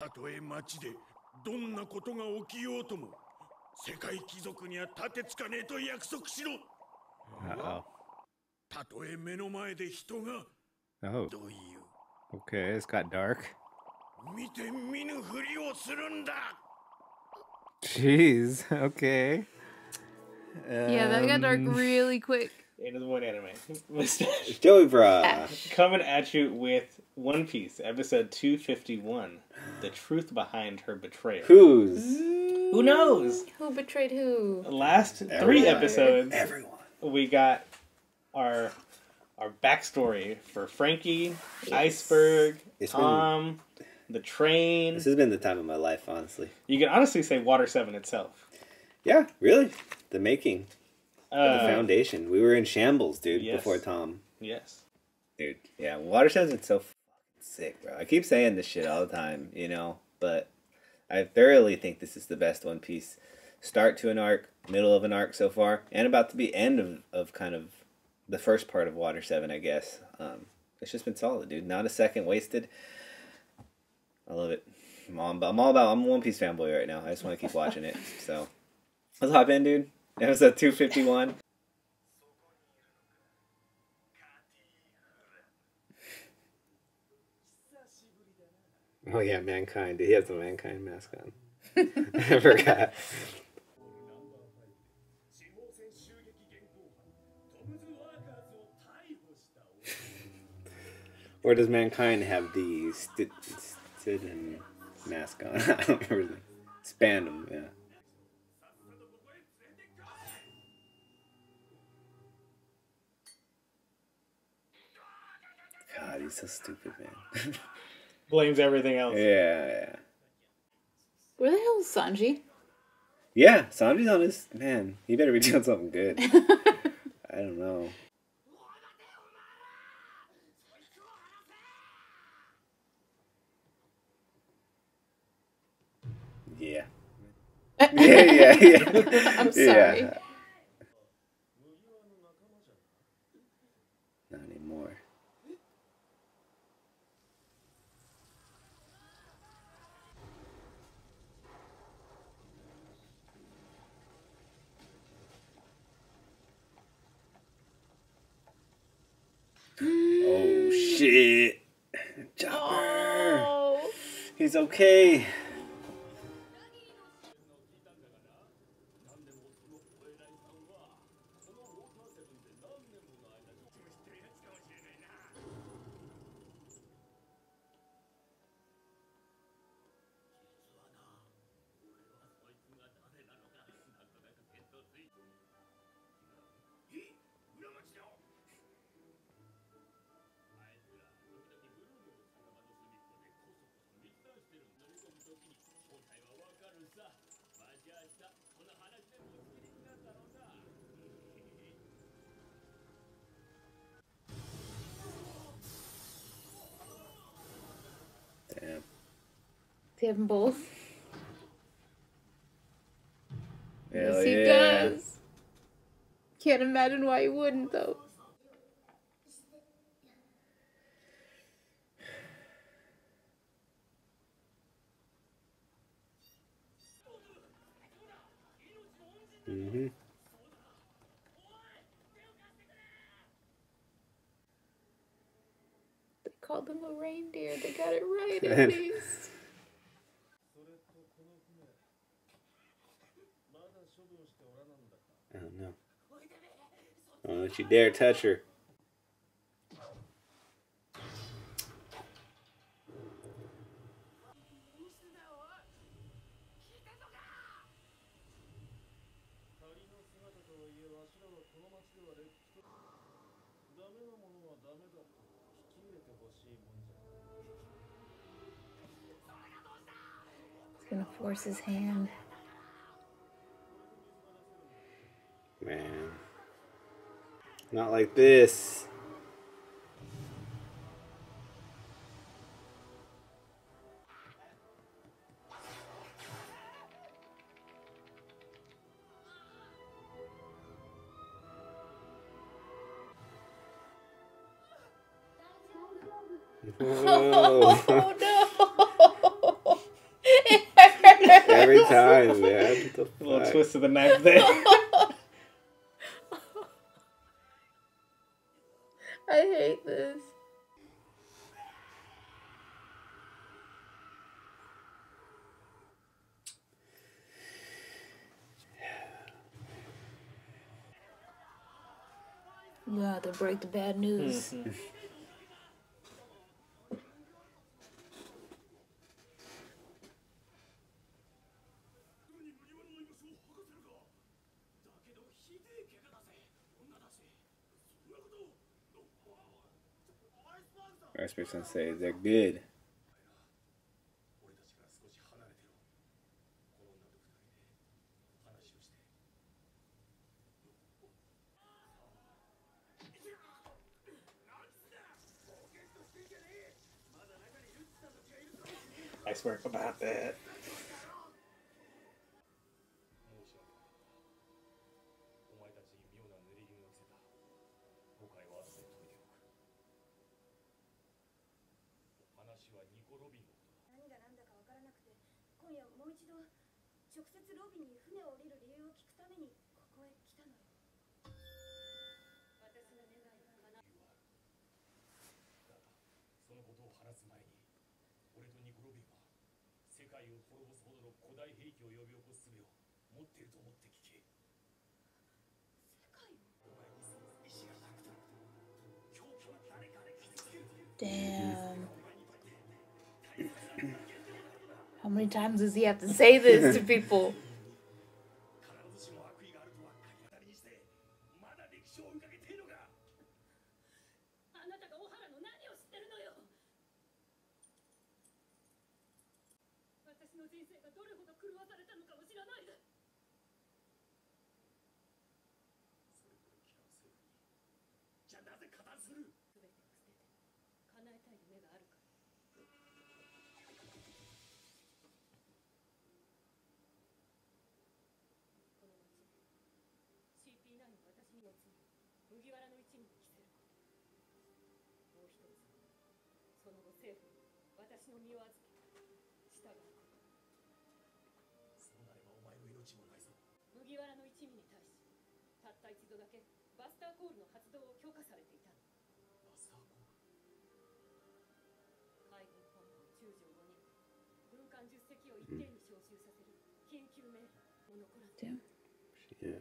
たとえ町でどんなことが起きようとも世界貴族には立てつかねえと約束しろ。たとえ目の前で人がどういう Okay, it's got dark. 見て見ぬふりをするんだ。 Jeez, okay. Yeah, that got dark really quick. Into the Void Anime. Mustache. Jovra. Coming at you with One Piece, episode 251. The truth behind her betrayal. Who knows? Who betrayed who? Last three episodes, we got our backstory for Frankie, Iceberg, Tom, the train. This has been the time of my life, honestly. You can honestly say Water Seven itself. Yeah, really. The making. The foundation. We were in shambles, dude, before Tom. Yes. Dude, yeah, Water Seven's so fucking sick, bro. I keep saying this shit all the time, you know, but I thoroughly think this is the best One Piece start to an arc, middle of an arc so far, and about to be end of kind of the first part of Water Seven, I guess. It's just been solid, dude. Not a second wasted. I love it. I'm a One Piece fanboy right now. I just want to keep watching it. So let's hop in, dude. Episode 251. Oh yeah, Mankind. He has the Mankind mask on. I forgot. Or does Mankind have the Stidham mask on? I don't remember. Spandam, yeah. God, he's so stupid, man. Blames everything else. Yeah. Where the hell is Sanji? Yeah, Sanji's on his... Man, he better be doing something good. I don't know. Yeah. Yeah. I'm sorry. Yeah. Oh shit, Chopper! Oh. He's okay. Damn. Do you have them both? Yes, he does. Can't imagine why he wouldn't, though. They called them a reindeer. They got it right at least. Oh no! Don't let you dare touch her. He's gonna force his hand. Man. Not like this. Oh, no! every time, man. What the little twist of the knife there. I hate this. You have to break the bad news. Mm-hmm. Rice Beer Sensei, they're good. Nice work about that. Damn. How many times does he have to say this to people? Damn. Yeah.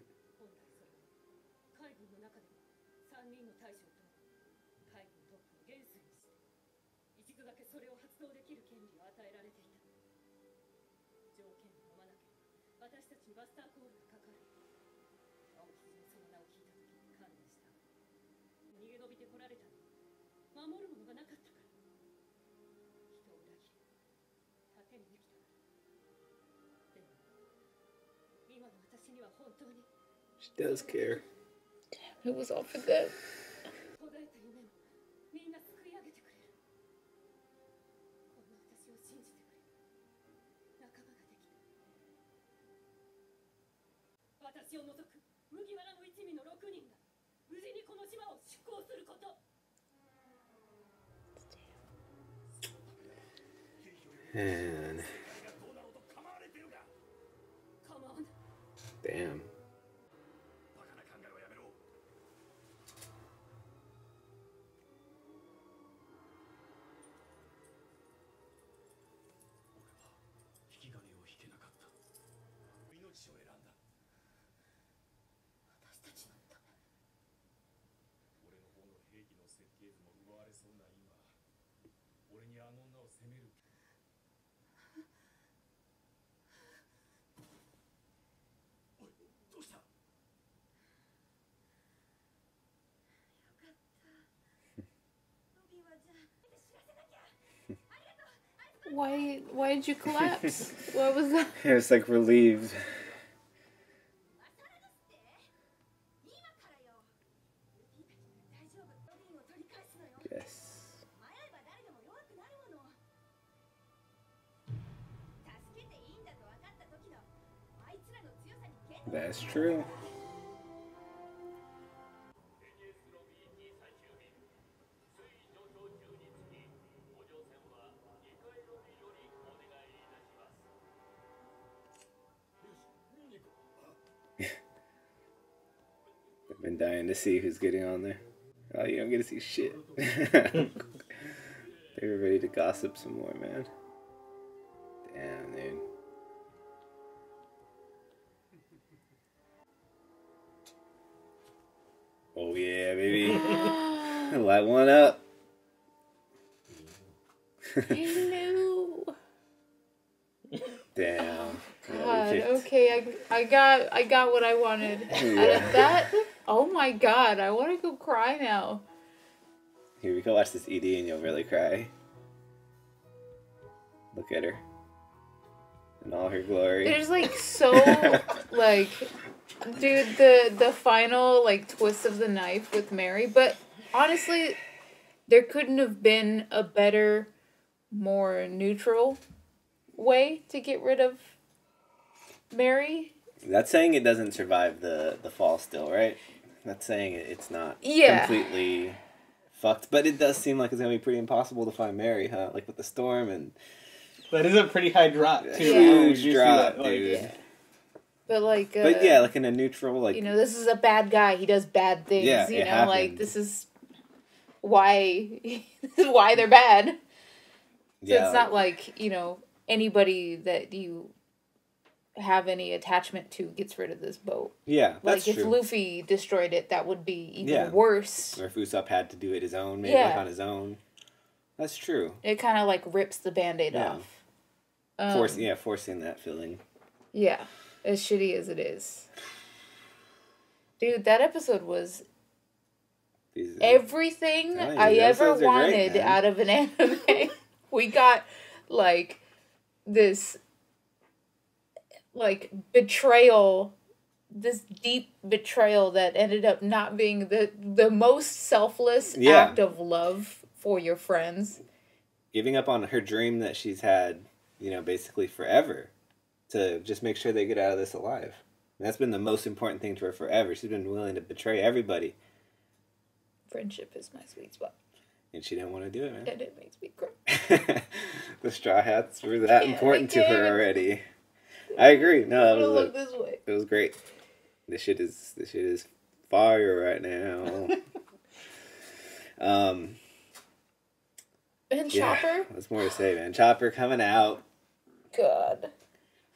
She does care. Damn, who was up for that? And damn. Why did you collapse? What was that? It was like relieved. Yes. That's true. Been dying to see who's getting on there. Oh, you don't get to see shit. They were ready to gossip some more, man. Damn, dude. Oh yeah, baby. Light one up. Hello. Damn. God, okay, I got what I wanted. Yeah. Out of that, oh my god, I want to go cry now. Here, we can watch this ED and you'll really cry. Look at her. In all her glory. There's like so, like, dude, the final, like, twist of the knife with Mary. But honestly, there couldn't have been a better, more neutral way to get rid of Mary? That's saying it doesn't survive the fall still, right? That's saying it's not completely fucked. But it does seem like it's going to be pretty impossible to find Mary, huh? Like with the storm and... That is a pretty high drop, too. Huge drop, dude. Yeah. But like... but yeah, like in a neutral, like... You know, this is a bad guy. He does bad things. Yeah, you know, happened. Like this is why... this is why they're bad. So yeah, it's not like, you know, anybody that you... have any attachment to gets rid of this boat. Yeah, that's true. Like, if Luffy destroyed it, that would be even worse. Or if Usopp had to do it his own, maybe like on his own. That's true. It kind of, like, rips the Band-Aid off. Forcing that feeling. Yeah, as shitty as it is. Dude, that episode was everything I ever wanted out of an anime. We got, like, this... like betrayal, this deep betrayal that ended up not being the most selfless act of love for your friends. Giving up on her dream that she's had, you know, basically forever to just make sure they get out of this alive. And that's been the most important thing to her forever. She's been willing to betray everybody. Friendship is my sweet spot. And she didn't want to do it, man. And it makes me cry. The Straw Hats were that important to her already. I agree. No, that was look this way. It was great. This shit is fire right now. And Chopper. That's more to say, man. Chopper coming out. God.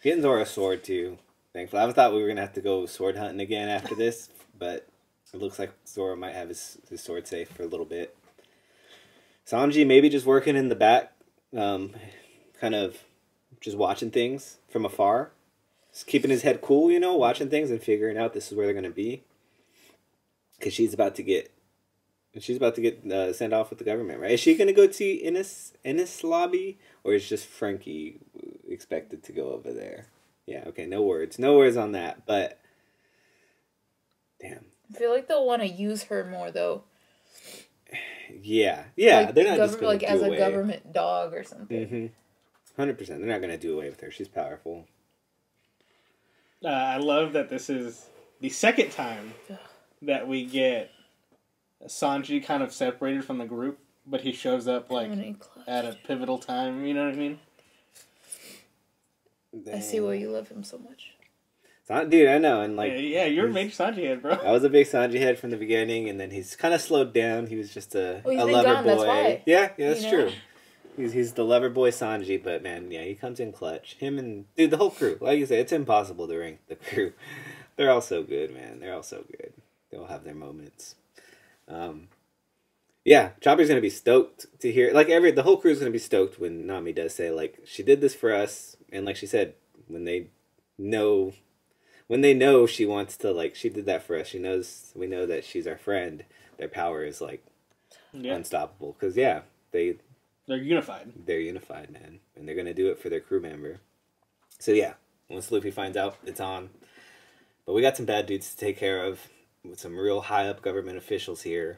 Getting Zoro a sword too. Thankfully, I thought we were gonna have to go sword hunting again after this, but it looks like Zoro might have his sword safe for a little bit. Sanji maybe just working in the back, kind of. Just watching things from afar. Just keeping his head cool, you know, watching things and figuring out this is where they're going to be. Because she's about to get sent off with the government, right? Is she going to go to Enies Lobby? Or is just Frankie expected to go over there? Yeah, okay, no words. No words on that, but... Damn. I feel like they'll want to use her more, though. Yeah. Yeah, like, they're not just going to do away. Like, as a government dog or something. Mm-hmm. 100%. They're not going to do away with her. She's powerful. I love that this is the second time that we get Sanji kind of separated from the group, but he shows up like at a pivotal time. You know what I mean? Dang. I see why you love him so much. Dude, I know. And like, yeah, you're a big Sanji head, bro. I was a big Sanji head from the beginning, and then he's kind of slowed down. He was just a lover boy. That's why. Yeah, that's true. He's the lover boy Sanji, but man, yeah, he comes in clutch. Him and dude, the whole crew. Like you say, it's impossible to rank the crew. They're all so good, man. They're all so good. They all have their moments. Yeah, Chopper's gonna be stoked to hear. Like the whole crew's gonna be stoked when Nami does say like she did this for us, and like she said, when they know she wants to like she did that for us. We know that she's our friend. Their power is like unstoppable. 'Cause They're unified. They're unified, man. And they're going to do it for their crew member. So, yeah. Once Luffy finds out, it's on. But we got some bad dudes to take care of with some real high-up government officials here.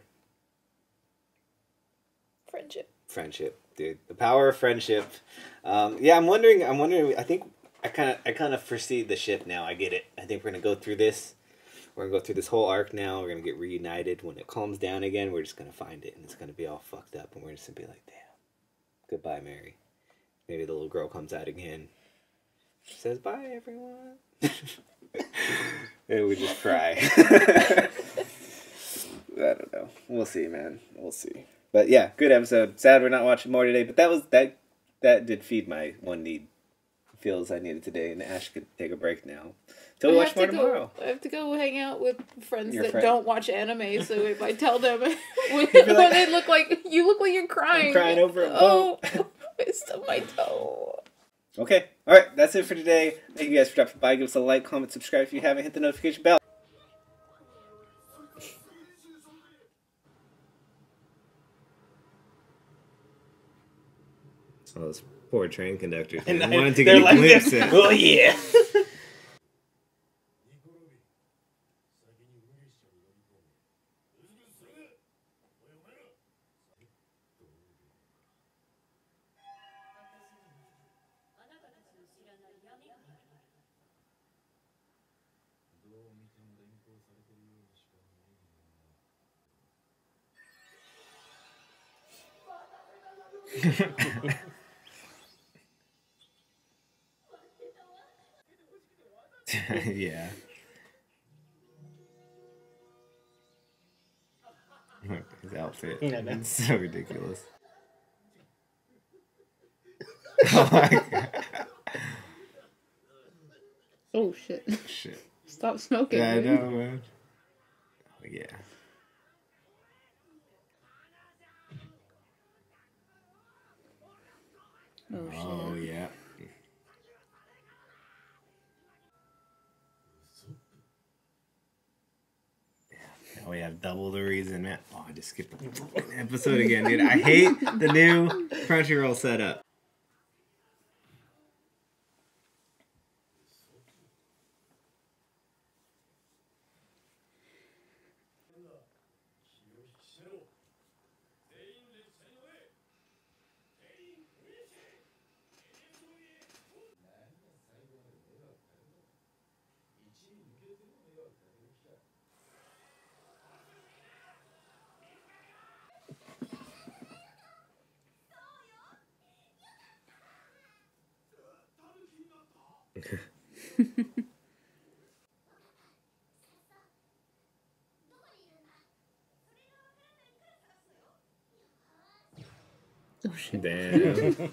Friendship. Friendship, dude. The power of friendship. Yeah, I'm wondering, I kind of foresee the ship now. I get it. I think we're going to go through this. We're going to go through this whole arc now. We're going to get reunited. When it calms down again, we're just going to find it. And it's going to be all fucked up. And we're just going to be like, damn. Goodbye, Mary. Maybe the little girl comes out again. She says, bye, everyone. And we just cry. I don't know. We'll see, man. We'll see. But yeah, good episode. Sad we're not watching more today, but that was that did feed my one need. Feels I needed today, and Ash could take a break now. Till we watch more tomorrow. I have to go hang out with friends that don't watch anime, so if I tell them when they look like, you look like you're crying. I'm crying over a boat. I stubbed my toe. Okay. Alright, that's it for today. Thank you guys for dropping by. Give us a like, comment, subscribe if you haven't. Hit the notification bell. It's one of those poor train conductors. And I wanted to get like listen. Oh yeah. Yeah. His outfit. You know, that's so ridiculous. Oh my god. Oh shit. Shit. Stop smoking. Yeah, dude. I know, man. Oh yeah. Oh, shit. Oh yeah. We have double the reason, man. Oh, I just skipped the episode again, dude. I hate the new Crunchyroll setup. Oh shit. Damn.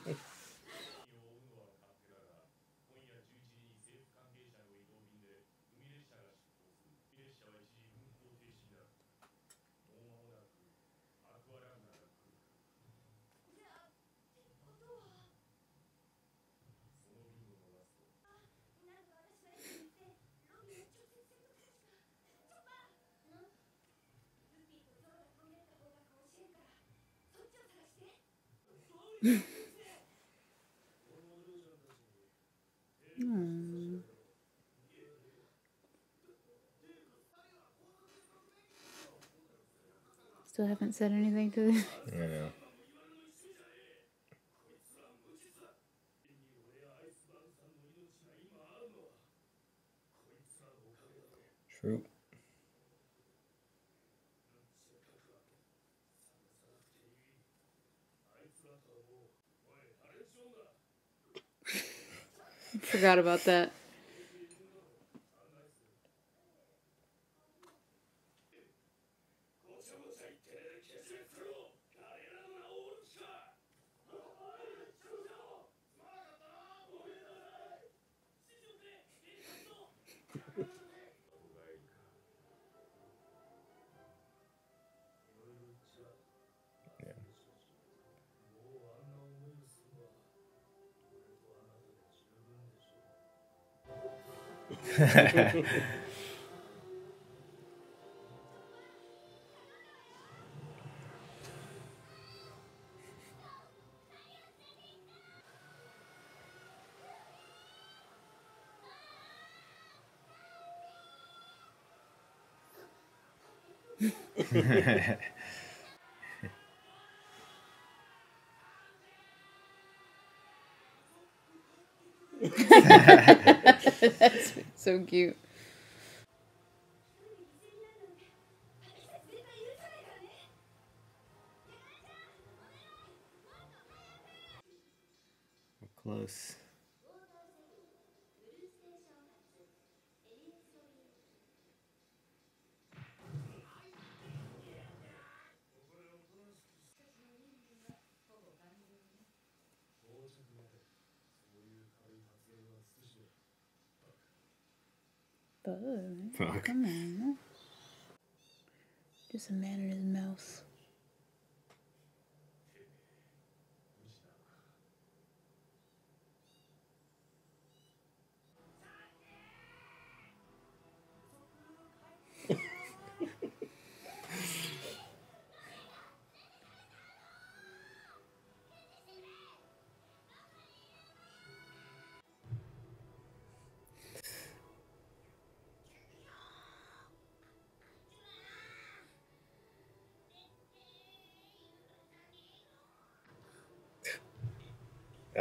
Still haven't said anything to this. I know. True. Forgot about that. That's so cute. We're close. Fuck. Come on. Just a man in his mouth.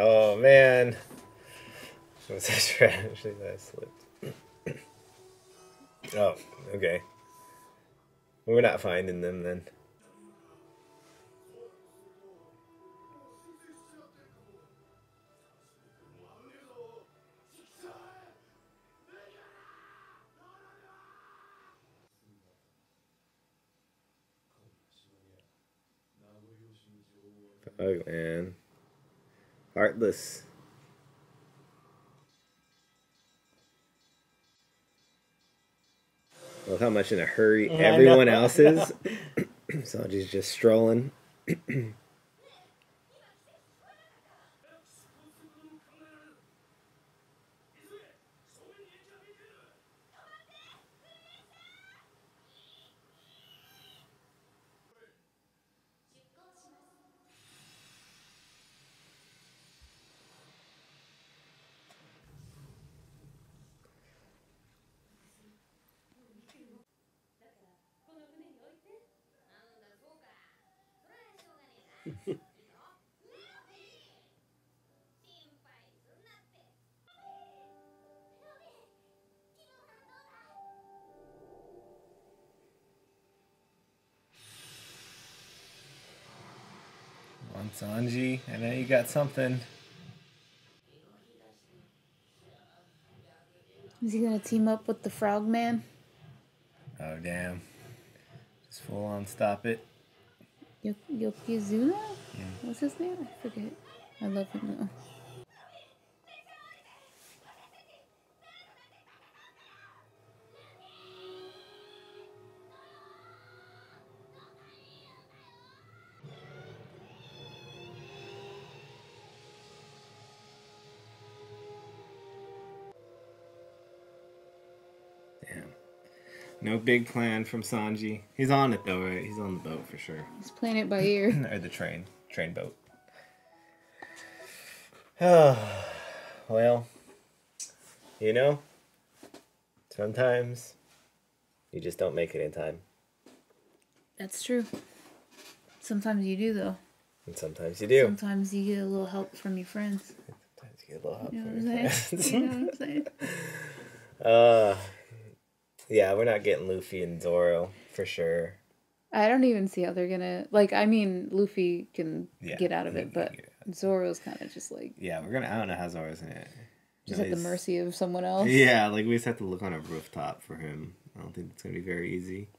Oh man, was that trash that I slipped? Oh, okay. We're not finding them then. Fuck, man. Heartless. Look how much in a hurry everyone else is. Sanji's just strolling. Sanji, I know you got something. Is he gonna team up with the frogman? Oh damn. Just full on stop it. Yokizuna? Yeah. What's his name? I forget. I love him now. No big plan from Sanji. He's on it though, right? He's on the boat for sure. He's playing it by ear. Or the train. Train boat. Oh, well, you know, sometimes you just don't make it in time. That's true. Sometimes you do though. And sometimes you do. Sometimes you get a little help from your friends. Sometimes you get a little help from your friends. You know what I'm saying? Yeah, we're not getting Luffy and Zoro, for sure. I don't even see how they're gonna... Like, I mean, Luffy can get out of it, but Zoro's kind of just like... Yeah, we're gonna... I don't know how Zoro's gonna... Just at the mercy of someone else. Yeah, like, we just have to look on a rooftop for him. I don't think it's gonna be very easy.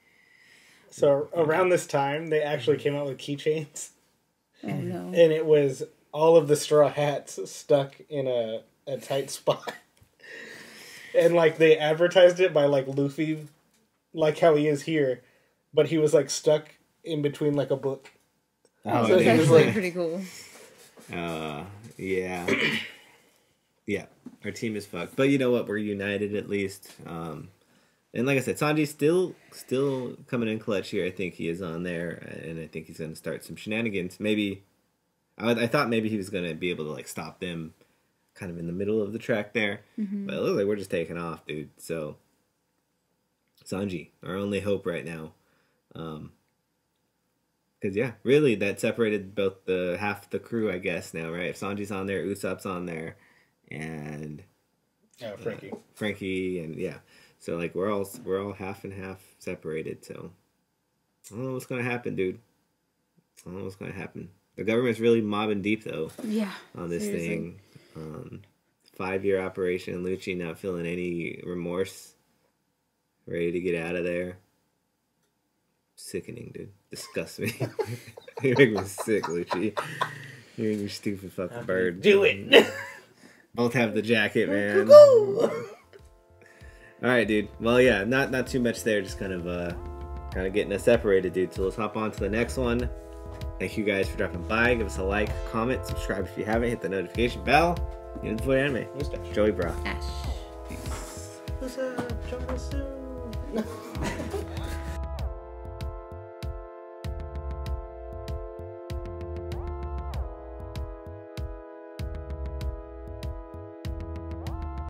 So, around this time, they actually came out with keychains. Oh, no. And it was all of the straw hats stuck in a tight spot. And, like, they advertised it by, like, Luffy, like how he is here, but he was, like, stuck in between, like, a book. Oh, so that was, like, pretty cool. Yeah. Yeah, our team is fucked. But you know what? We're united, at least. And like I said, Sanji's still coming in clutch here. I think he is on there, and I think he's going to start some shenanigans. Maybe, I thought maybe he was going to be able to, like, stop them. Kind of in the middle of the track there. Mm-hmm. But it looks like we're just taking off, dude. So, Sanji, our only hope right now. Because, yeah, really, that separated both the half the crew, I guess, now, right? If Sanji's on there, Usopp's on there, and... Frankie. Frankie, and, yeah. So, like, we're all half and half separated, so... I don't know what's going to happen, dude. I don't know what's going to happen. The government's really mobbing deep, though. Yeah. On this thing. Five-year operation. Lucci not feeling any remorse. Ready to get out of there. Sickening, dude. Disgust me. You make me sick, Lucci. You make me stupid fucking bird. Do it! Both have the jacket, man. Alright, dude. Well, yeah, not too much there. Just kind of getting us separated, dude. So let's hop on to the next one. Thank you guys for dropping by. Give us a like, comment, subscribe if you haven't. Hit the notification bell. Into The Void Anime. Mustache. Joey Bra. Ash. What's up? Jump us soon.